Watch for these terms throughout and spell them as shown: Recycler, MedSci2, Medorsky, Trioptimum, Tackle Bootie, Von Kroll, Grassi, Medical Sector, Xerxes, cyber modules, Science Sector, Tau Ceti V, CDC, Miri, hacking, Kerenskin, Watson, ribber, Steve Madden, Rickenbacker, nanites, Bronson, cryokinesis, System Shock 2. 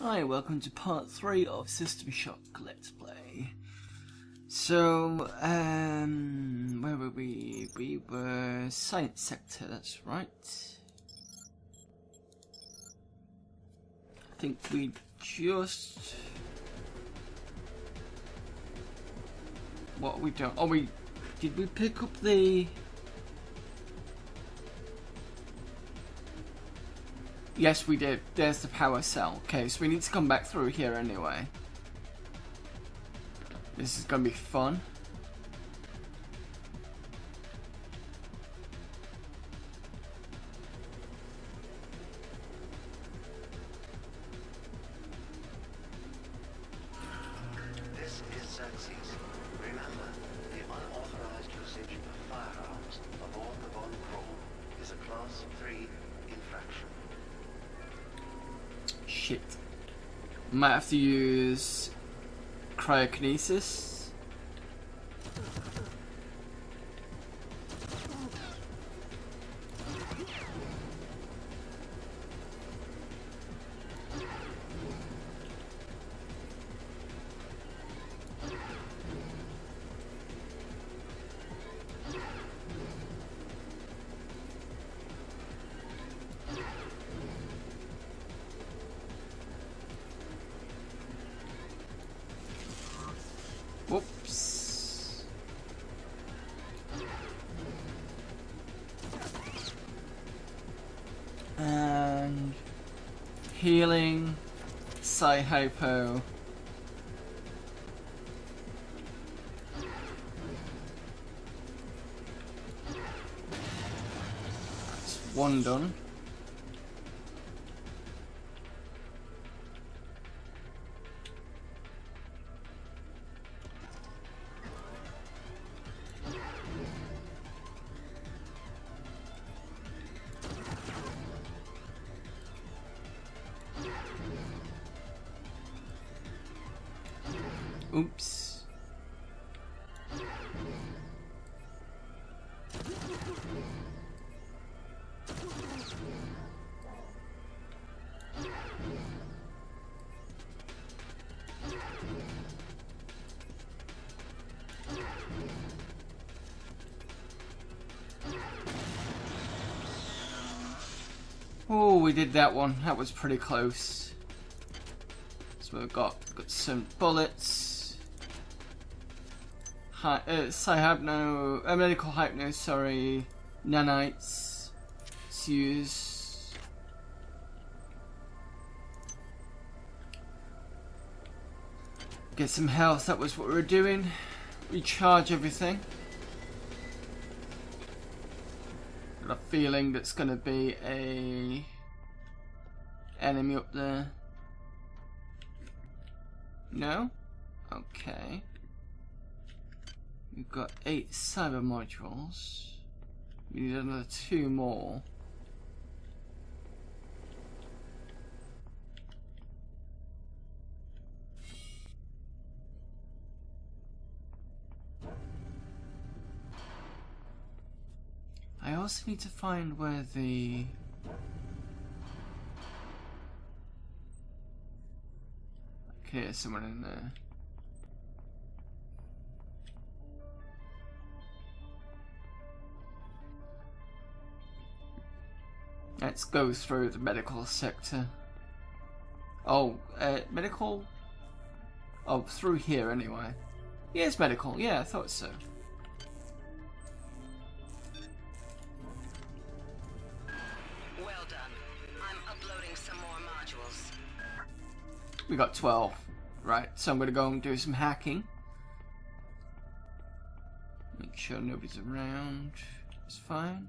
Hi, welcome to part 3 of System Shock Let's Play. So, where were we? We were Science Sector, that's right. I think we just... what are we doing? Oh, we... did we pick up the... yes, we did. There's the power cell. Okay, so we need to come back through here anyway. This is gonna be fun. This is Xerxes. Remember, the unauthorized usage of firearms aboard the Von Kroll is a Class 3 infraction. Shit. Might have to use cryokinesis. Whoops. And healing, Psi Hypo. That's one done. Oops. Oh, we did that one. That was pretty close. So we've got some bullets. Medical hypno, sorry, nanites. Let's use get some health. That was what we were doing. Recharge everything. Got a feeling that's gonna be a enemy up there. No? Okay. We've got 8 cyber modules. We need another 2 more. I also need to find where the... okay, there's someone in there. Let's go through the medical sector. Oh, medical? Oh, through here anyway. Yeah, it's medical. Yeah, I thought so. Well done. I'm uploading some more modules. We got 12. Right, so I'm going to go and do some hacking. Make sure nobody's around. It's fine.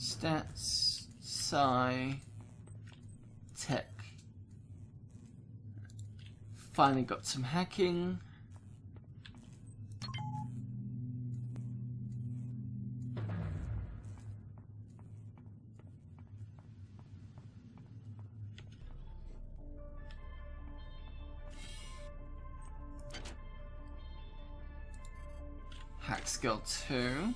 Stats, Psi, Tech. Finally got some hacking. Hack skill 2.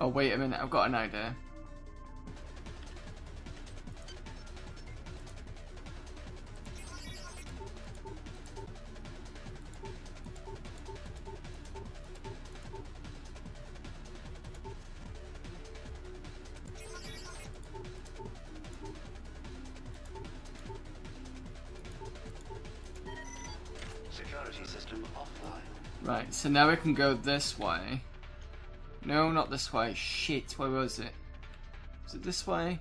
Oh, wait a minute, I've got an idea. Right, so now we can go this way. No, not this way. Shit, where was it? Is it this way?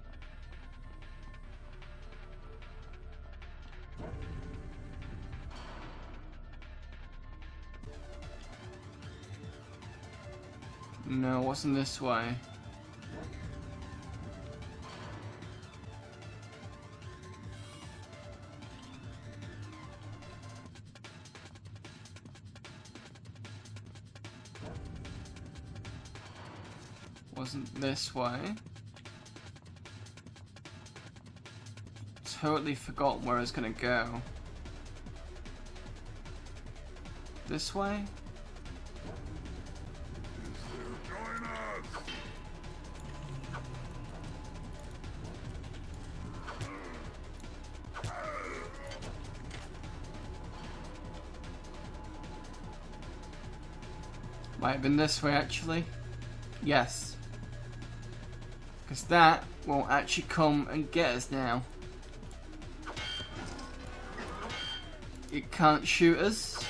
No, it wasn't this way. Wasn't this way. Totally forgot where I was gonna go. This way? Might have been this way actually. Yes. Because that will actually come and get us now. It can't shoot us.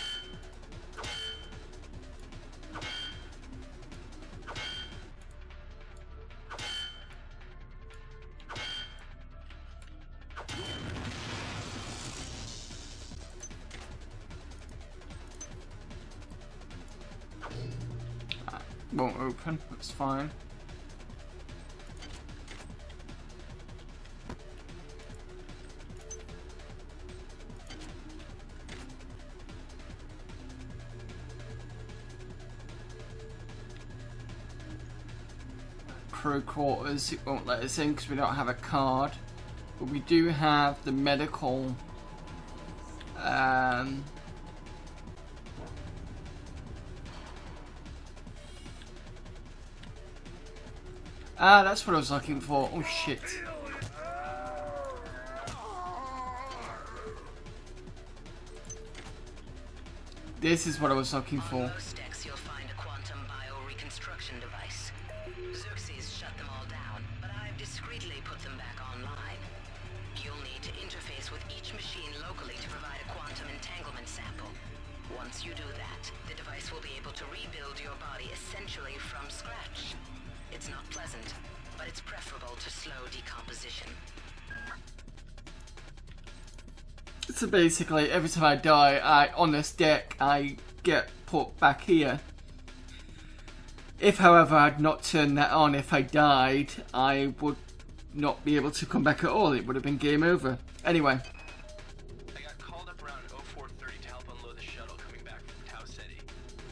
That won't open, that's fine. Quarters, it won't let us in because we don't have a card, but we do have the medical ah, that's what I was looking for. Oh shit. This is what I was looking for. So basically, every time I die, on this deck, I get put back here. If, however, I'd not turned that on, if I died, I would not be able to come back at all. It would have been game over. Anyway. I got called up around 04:30 to help unload the shuttle coming back from Tau Ceti.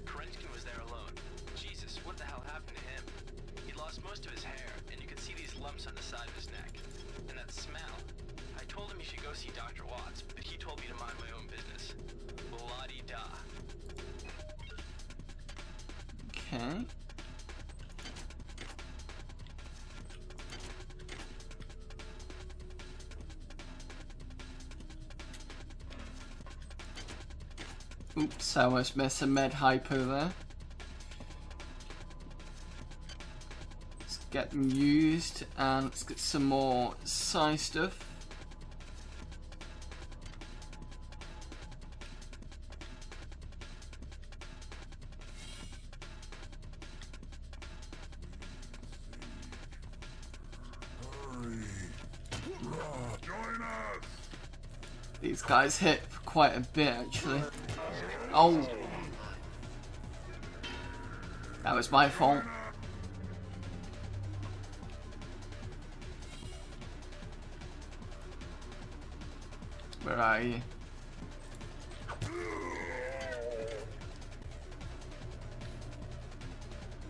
Kerenskin was there alone. Jesus, what the hell happened to him? He lost most of his hair, and you could see these lumps on the side of his neck. And that smell. I told him he should go see Dr. Watts, but he told me to mind my own business. La-di-da. Okay. Oops, I almost missed a med hypo there. Let's get them used and let's get some more psi stuff. These guys hit for quite a bit actually. Oh! That was my fault. Where are you?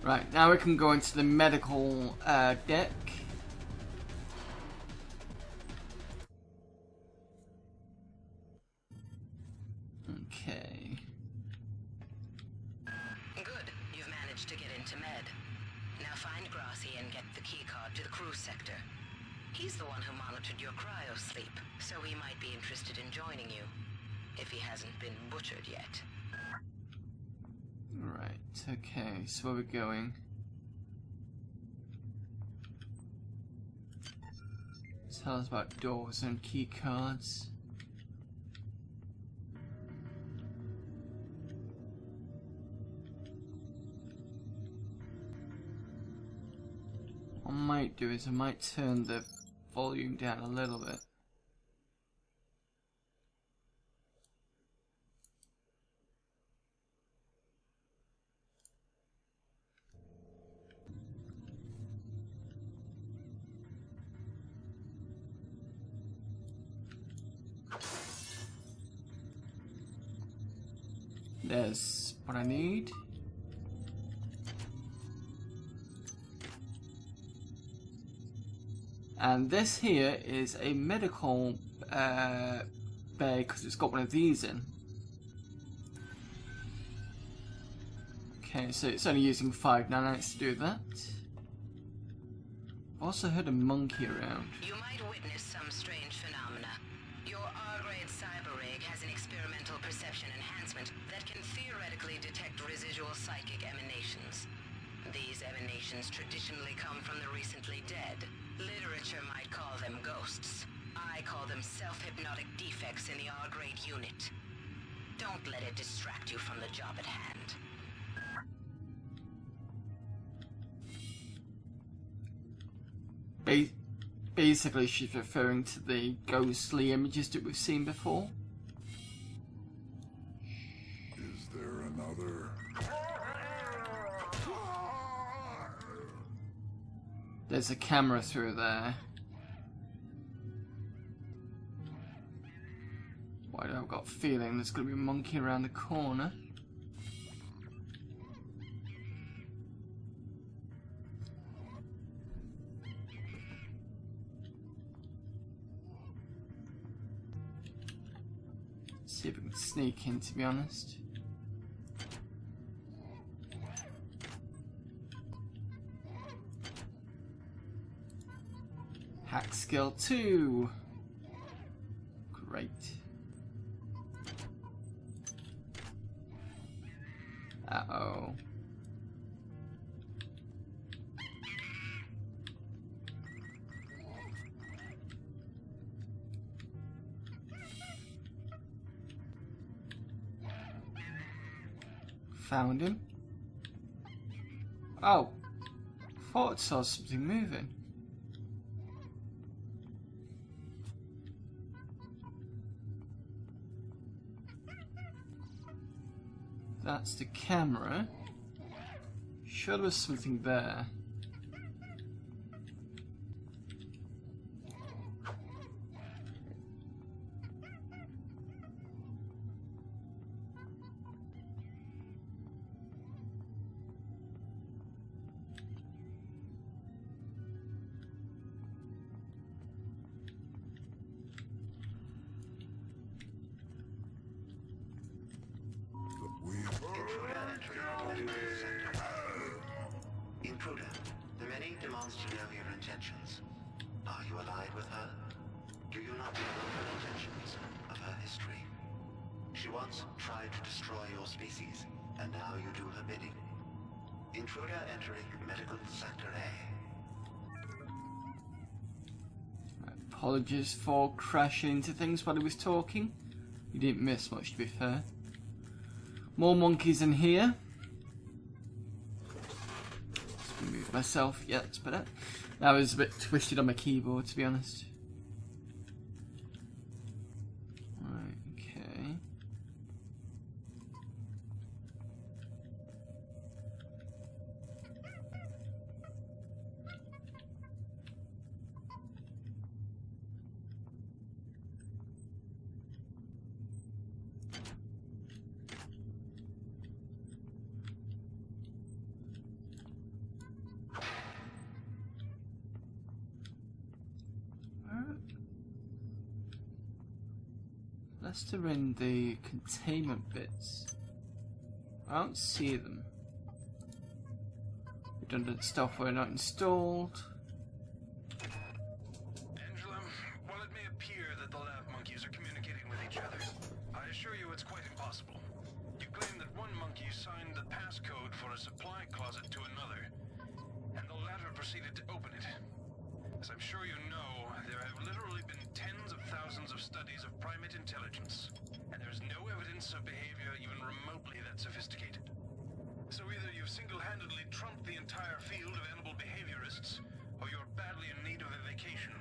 Right, now we can go into the medical deck. find Grassi and get the keycard to the crew sector. He's the one who monitored your cryo-sleep, so he might be interested in joining you, if he hasn't been butchered yet. Alright, okay, so where are we going? Tell us about doors and keycards. What I might do is I might turn the volume down a little bit. There's what I need. And this here is a medical bay because it's got one of these in. Okay, so it's only using 5 nanites to do that. I've also heard a monkey around. You might witness some strange phenomena. Your R-grade cyber rig has an experimental perception enhancement that can theoretically detect residual psychic emanations. These emanations traditionally come from the recently dead. Literature might call them ghosts. I call them self-hypnotic defects in the R-grade unit. Don't let it distract you from the job at hand. Basically, she's referring to the ghostly images that we've seen before. Is there another? There's a camera through there. Why do I got a feeling there's going to be a monkey around the corner? Let's see if we can sneak in, to be honest. Hack skill 2. Great. Uh-oh. Found him. Oh. Thought I saw something moving. That's the camera. Sure there was something there. Intruder entering Medical Sector A. Apologies for crashing into things while he was talking. You didn't miss much, to be fair. More monkeys in here. Just move myself. Yeah, that's better. That was a bit twisted on my keyboard, to be honest. Let's turn in the containment bits. I don't see them. Redundant software not installed. Angela, while it may appear that the lab monkeys are communicating with each other, I assure you it's quite impossible. You claim that one monkey signed the passcode for a supply closet to another, and the latter proceeded to open it. As I'm sure you know, there have literally been tens of thousands of studies of primate intelligence, and there's no evidence of behavior even remotely that sophisticated. So either you've single-handedly trumped the entire field of animal behaviorists, or you're badly in need of a vacation.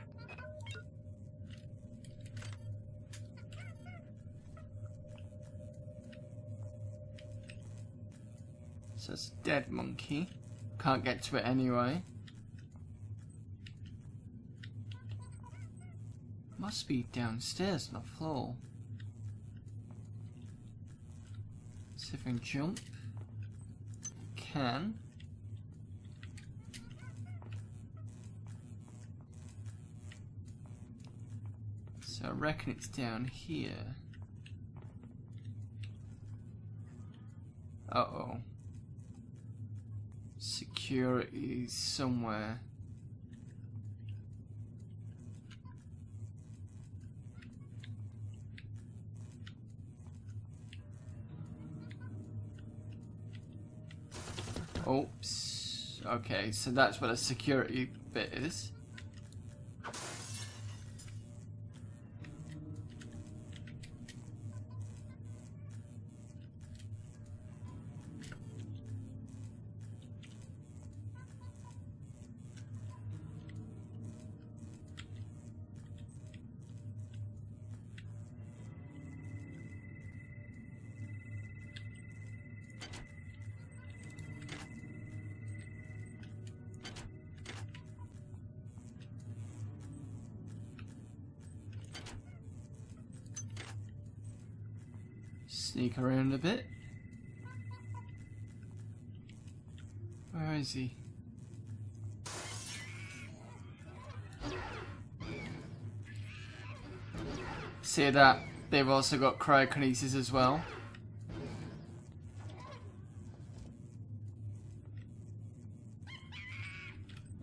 So it's a dead monkey. Can't get to it anyway. Must be downstairs on the floor. See if I can jump. Can. So I reckon it's down here. Uh-oh. Security somewhere. Oops. Okay, so that's what a security bit is. Sneak around a bit. Where is he? See that? They've also got cryokinesis as well.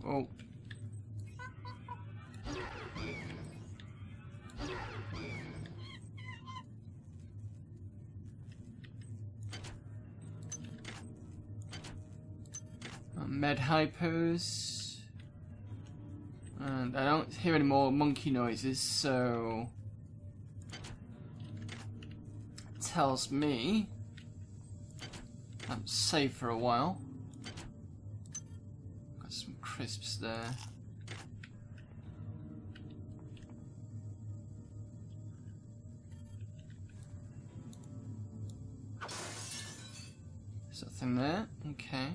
Oh. Med hypos, and I don't hear any more monkey noises, so it tells me I'm safe for a while. Got some crisps there. There's nothing there. Okay.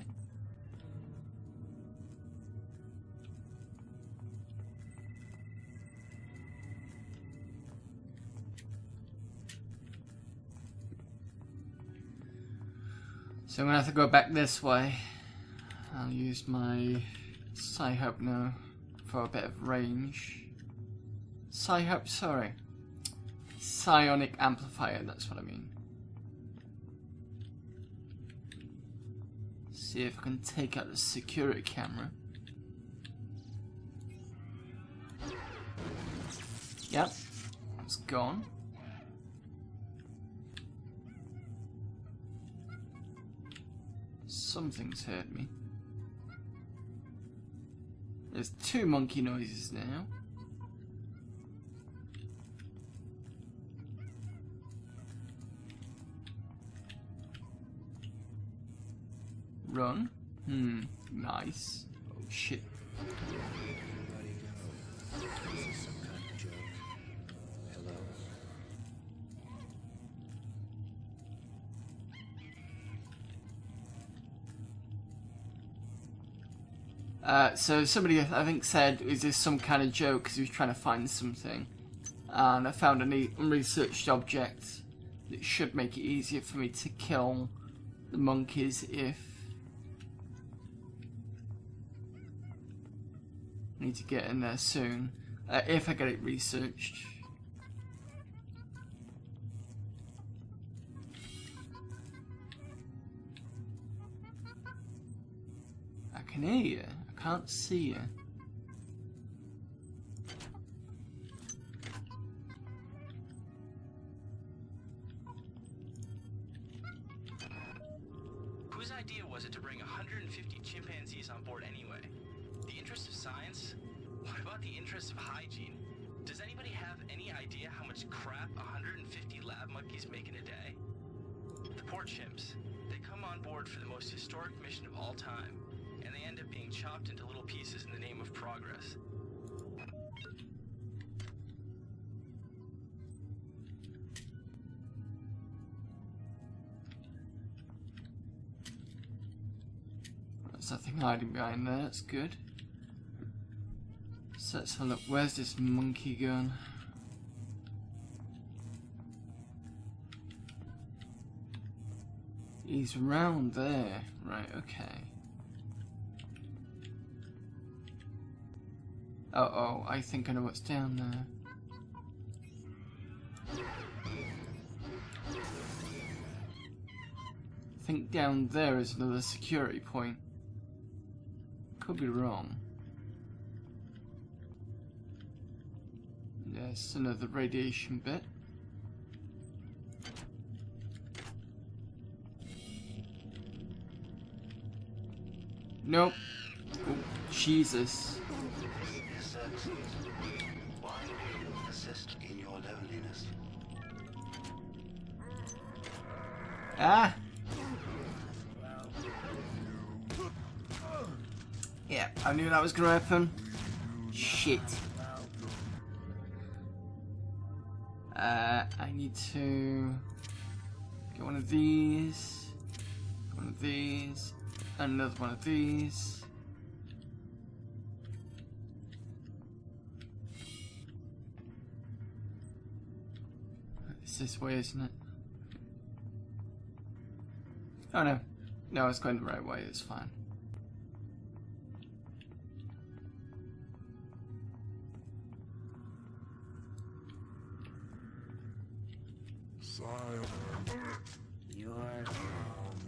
So I'm going to have to go back this way. I'll use my Psyhub now for a bit of range. Psyhub, sorry. Psionic amplifier, that's what I mean. See if I can take out the security camera. Yep, it's gone. Something's hurt me. There's two monkey noises now. Run. Nice. Oh shit. So somebody, I think, said, is this some kind of joke, because he was trying to find something. And I found an unresearched object that should make it easier for me to kill the monkeys if... I need to get in there soon. If I get it researched. Hey, I can't see you. Whose idea was it to bring 150 chimpanzees on board anyway? The interest of science? What about the interest of hygiene? Does anybody have any idea how much crap 150 lab monkeys make in a day? The poor chimps. They come on board for the most historic mission of all time, and they end up being chopped into little pieces in the name of progress. There's nothing hiding behind there, that's good. So let's have a look, where's this monkey gone? He's round there, right, okay. Uh-oh, I think I know what's down there. I think down there is another security point. Could be wrong. There's another radiation bit. Nope. Oh, Jesus. Why do you assist in your loneliness? Ah! Yeah, I knew that was gonna happen. Shit. I need to get one of these, one of these, another one of these. It's this way, isn't it? Oh no. No, it's going the right way, it's fine. Your town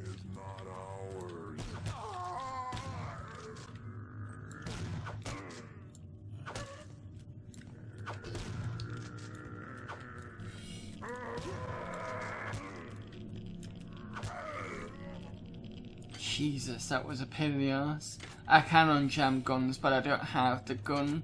is not ours. Jesus, that was a pain in the ass. I can unjam guns, but I don't have the gun.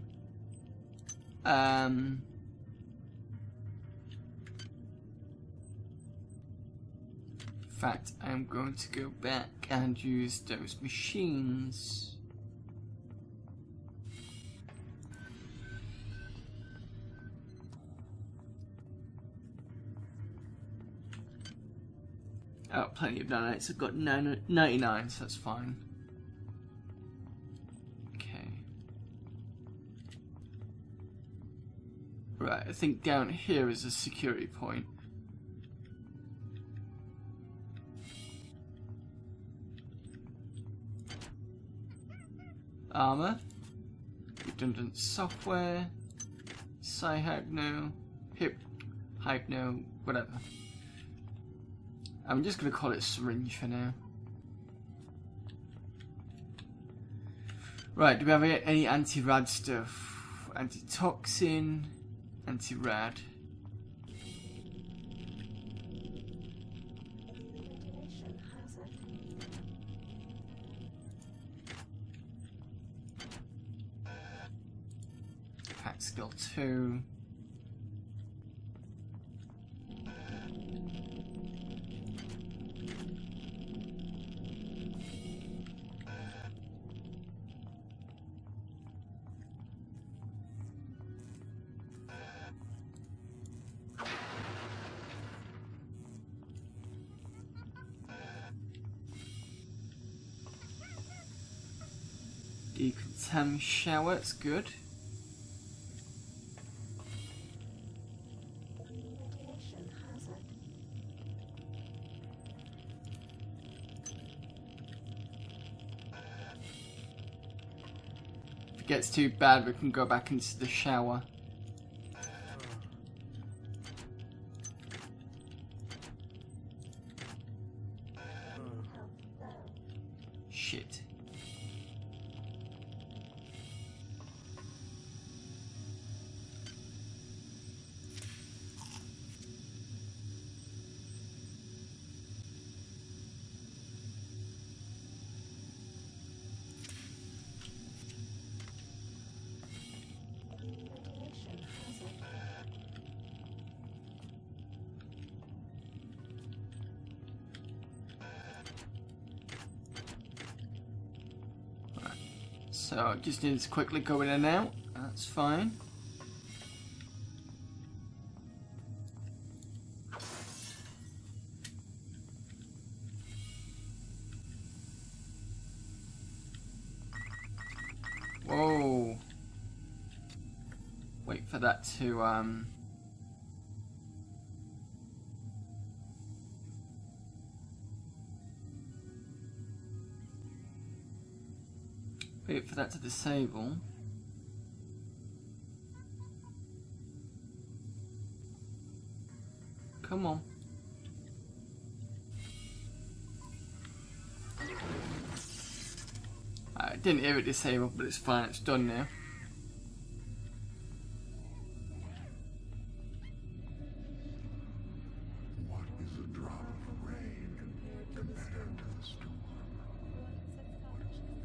In fact, I'm going to go back and use those machines. Oh, plenty of nanites. I've got 99, so that's fine. Okay. Right, I think down here is a security point. Armor, redundant software, hypno, whatever. I'm just gonna call it syringe for now. Right, do we have any anti-rad stuff? Antitoxin, anti-rad. Skill 2. Decontam shower, it's good. Gets too bad, we can go back into the shower. Shit. So it just needs to quickly go in and out. That's fine. Whoa. Wait for that to wait for that to disable. Come on. I didn't hear it disable, but it's fine, it's done now. What is a drop of rain compared to the storm?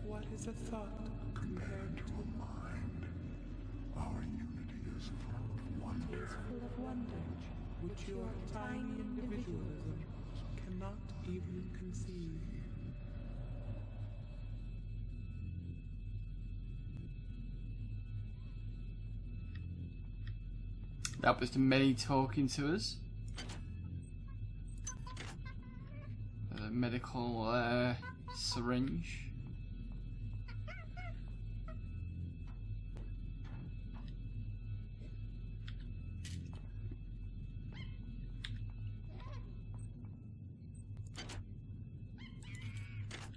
What is a thought compared to a mind? Our unity is full of wonder. It's full of wonder, which your tiny individualism cannot even conceive. That was the many talking to us. The medical syringe.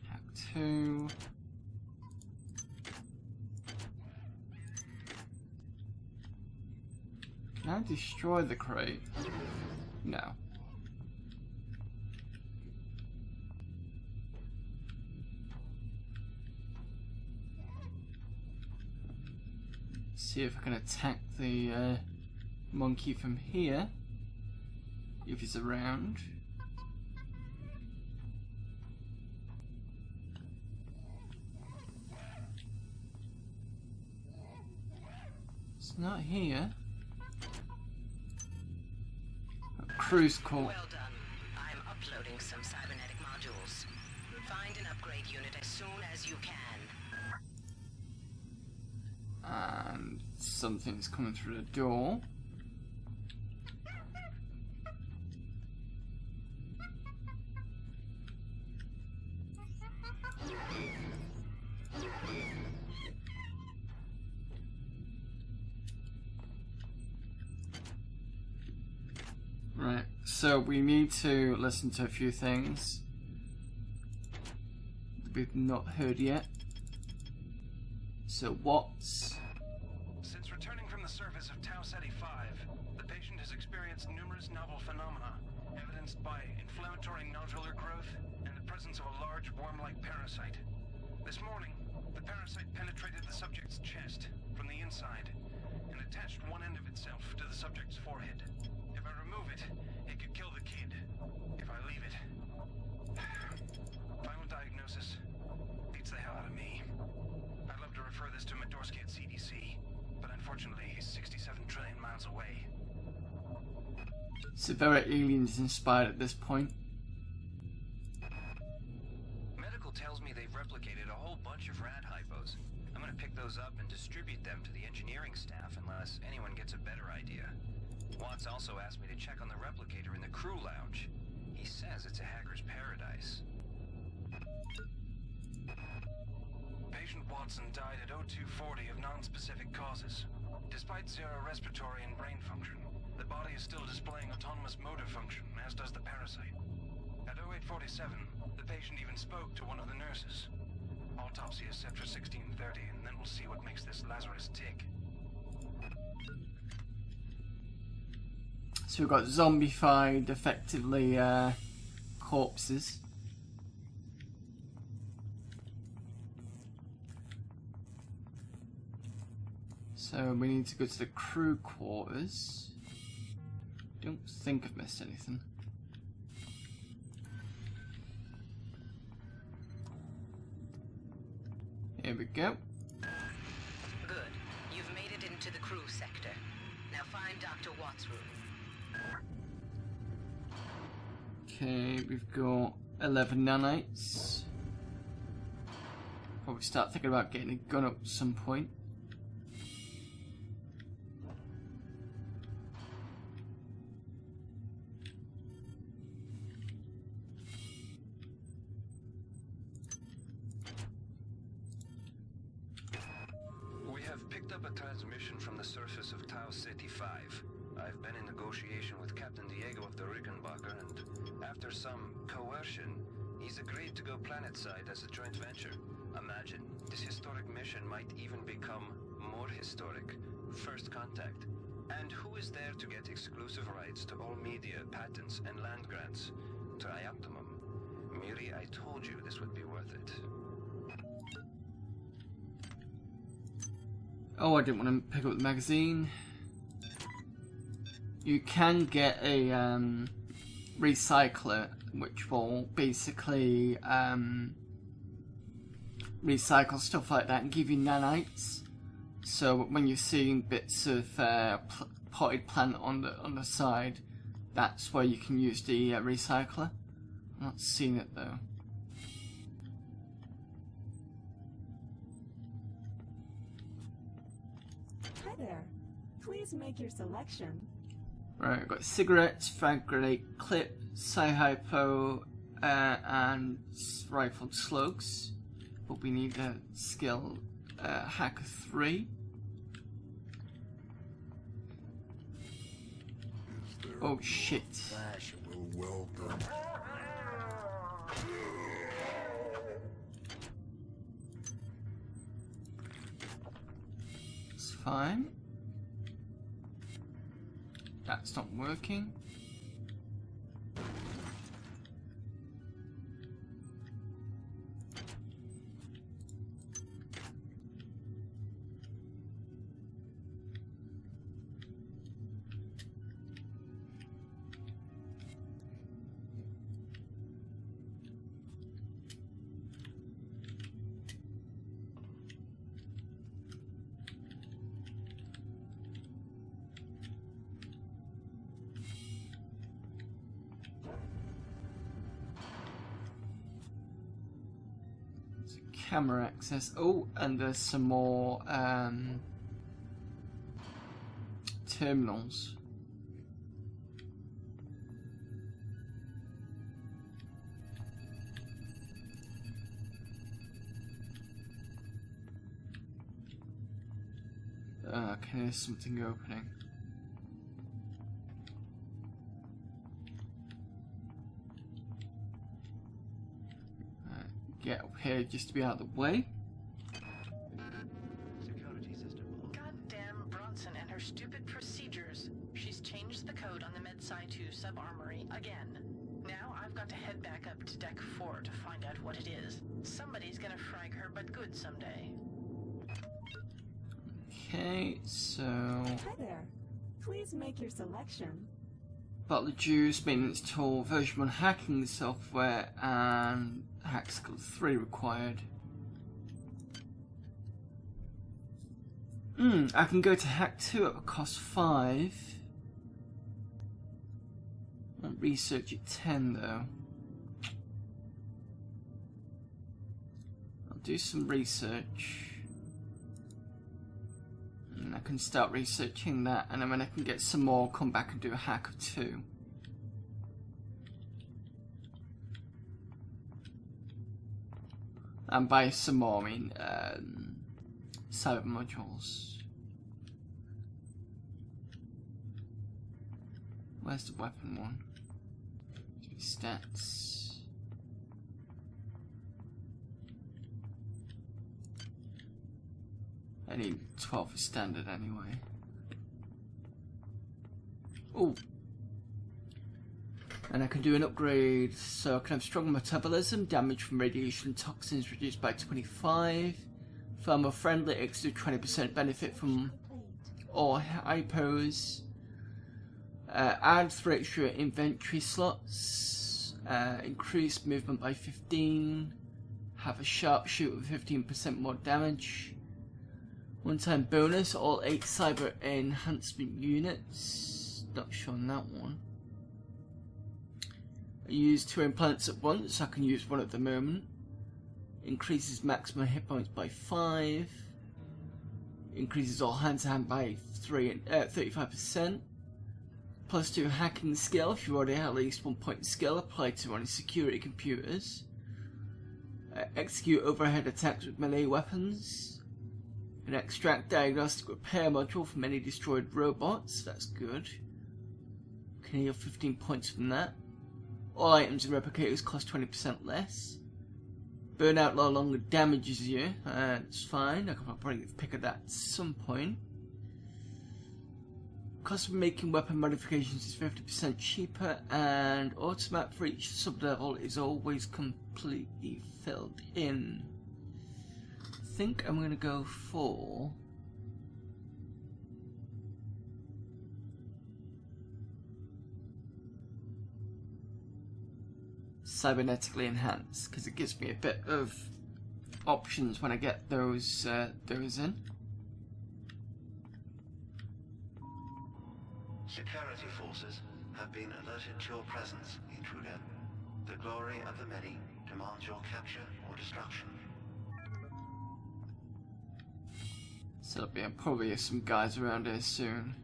Hack 2. Can I destroy the crate? No. Let's see if I can attack the monkey from here, if he's around. It's not here. Cruise call. Well done. I'm uploading some cybernetic modules. Find an upgrade unit as soon as you can. And something's coming through the door. So we need to listen to a few things that we've not heard yet. So Watts. Since returning from the surface of Tau Ceti V, the patient has experienced numerous novel phenomena, evidenced by inflammatory nodular growth and the presence of a large worm-like parasite. This morning, the parasite penetrated the subject's chest from the inside and attached one end of itself to the subject's forehead. If I remove it, it could kill the kid. If I leave it. Final diagnosis. Beats the hell out of me. I'd love to refer this to Medorsky at CDC, but unfortunately he's 67 trillion miles away. So very aliens inspired at this point. Medical tells me they've replicated a whole bunch of rad hypos. I'm gonna pick those up and distribute them to the engineering staff unless anyone gets a better idea. Watts also asked me to check on the replicator in the crew lounge. He says it's a hacker's paradise. Patient Watson died at 0240 of non-specific causes. Despite zero respiratory and brain function, the body is still displaying autonomous motor function, as does the parasite. At 0847, the patient even spoke to one of the nurses. Autopsy is set for 1630, and then we'll see what makes this Lazarus tick. So we've got zombified, effectively, corpses. So we need to go to the crew quarters. Don't think I've missed anything. Here we go. Good. You've made it into the crew sector. Now find Dr. Watts' room. Okay, we've got 11 nanites. Probably start thinking about getting a gun up at some point. We have picked up a transmission from the surface of Tau Ceti V. I've been in negotiation with Captain Diego of the Rickenbacker, and after some coercion, he's agreed to go planetside as a joint venture. Imagine, this historic mission might even become more historic. First contact. And who is there to get exclusive rights to all media, patents, and land grants? Trioptimum. Miri, I told you this would be worth it. Oh, I didn't want to pick up the magazine. You can get a Recycler, which will basically recycle stuff like that and give you nanites. So when you're seeing bits of potted plant on the side, that's where you can use the Recycler. I'm not seeing it though. Hi there. Please make your selection. Right, I've got cigarettes, frag grenade clip, Psi-Hypo, and rifled slugs. But we need a skill hacker 3. Oh shit. It's fine. That's not working. Camera access. Oh, and there's some more terminals. Okay, there's something opening. Get up here just to be out of the way. Security system. Goddamn Bronson and her stupid procedures. She's changed the code on the MedSci2 sub-armory again. Now I've got to head back up to Deck 4 to find out what it is. Somebody's gonna frag her, but good someday. Okay, so... Hi there. Please make your selection. Bottle of juice, maintenance tool, version 1 hacking software, and... hack skill 3 required. I can go to hack 2 at cost 5. And research at 10 though. I'll do some research. And I can start researching that, and then when I can get some more, come back and do a hack of 2. And by some more, I mean cyber modules. Where's the weapon one? Stats. I need 12 for standard anyway. Oh, and I can do an upgrade, so I can have strong metabolism, damage from radiation toxins reduced by 25, thermal friendly, extra 20% benefit from all hypos, add 3 extra inventory slots, increase movement by 15, have a sharpshooter with 15% more damage, one-time bonus, all 8 cyber enhancement units, not sure on that one. I use 2 implants at once, so I can use one at the moment. increases maximum hit points by 5, increases all hand-to-hand by 35%, plus 2 hacking skill if you already have at least 1 point skill applied to running security computers, execute overhead attacks with melee weapons, an extract diagnostic repair module from any destroyed robots, that's good, can heal 15 points from that, all items and replicators cost 20% less, burnout no longer damages you, it's fine, I can probably get a pick of that at some point, cost of making weapon modifications is 50% cheaper, and automap for each sub-level is always completely filled in. I think I'm going to go for cybernetically enhanced, because it gives me a bit of options when I get those in. Security forces have been alerted to your presence, intruder. The glory of the many demands your capture or destruction. So there'll be probably some guys around here soon.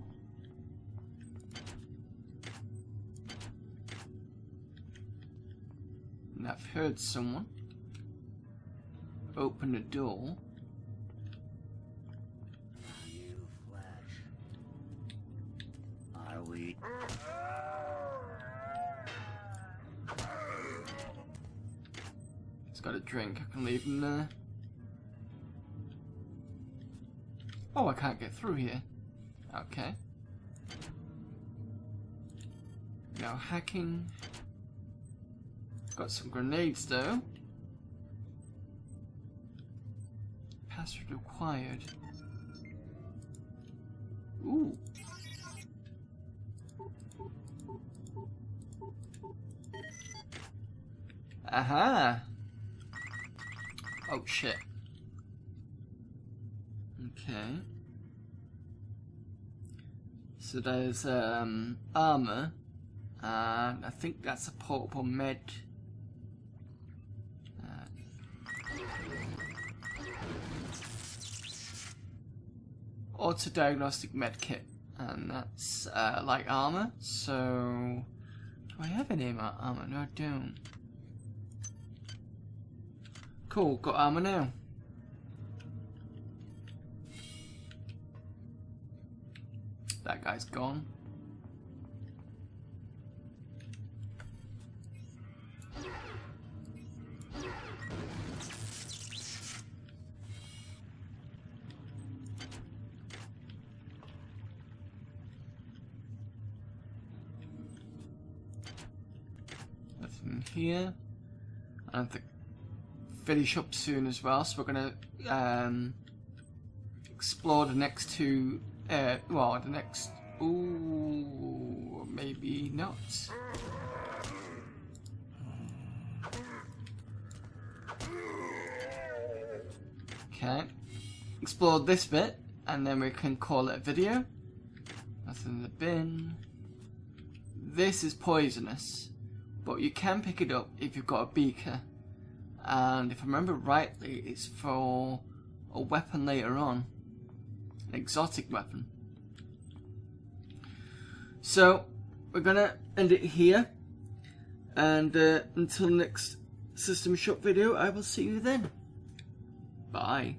And I've heard someone open the door. Are we? He's got a drink. I can leave him there. Oh, I can't get through here. Okay. Now hacking. Got some grenades though. Password required. Ooh. Aha. Oh shit. Okay. So there's armor, and I think that's a portable med. Auto diagnostic med kit, and that's like armor. So do I have any armor? No, I don't. Cool, got armor now. That guy's gone. Nothing here. I have to finish up soon as well, so we're gonna explore the next two. Well, the next... Ooh, maybe not. Okay. Explore this bit, and then we can call it a video. That's in the bin. This is poisonous, but you can pick it up if you've got a beaker. And if I remember rightly, it's for a weapon later on. An exotic weapon. So we're gonna end it here, and until next System Shock video, I will see you then. Bye.